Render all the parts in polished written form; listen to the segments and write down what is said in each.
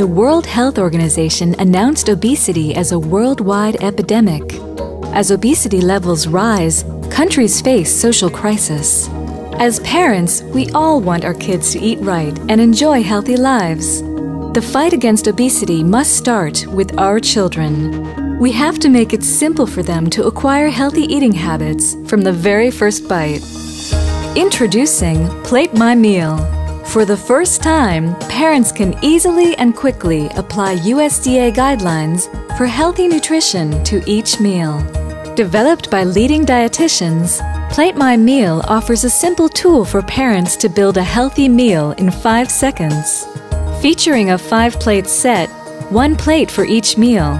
The World Health Organization announced obesity as a worldwide epidemic. As obesity levels rise, countries face social crisis. As parents, we all want our kids to eat right and enjoy healthy lives. The fight against obesity must start with our children. We have to make it simple for them to acquire healthy eating habits from the very first bite. Introducing Plate My Meal. For the first time, parents can easily and quickly apply USDA guidelines for healthy nutrition to each meal. Developed by leading dietitians, Plate My Meal offers a simple tool for parents to build a healthy meal in 5 seconds. Featuring a 5-plate set, 1 plate for each meal.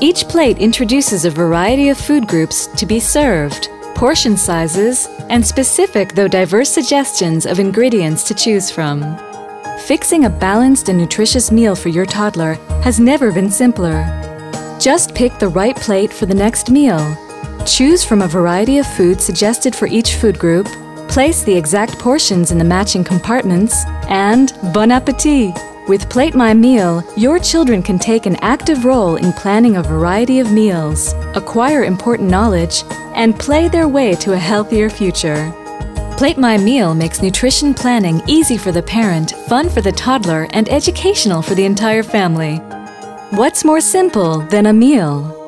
Each plate introduces a variety of food groups to be served, portion sizes, and specific though diverse suggestions of ingredients to choose from. Fixing a balanced and nutritious meal for your toddler has never been simpler. Just pick the right plate for the next meal. Choose from a variety of foods suggested for each food group, place the exact portions in the matching compartments, and bon appetit! With Plate My Meal, your children can take an active role in planning a variety of meals, acquire important knowledge, and play their way to a healthier future. Plate My Meal makes nutrition planning easy for the parent, fun for the toddler, and educational for the entire family. What's more simple than a meal?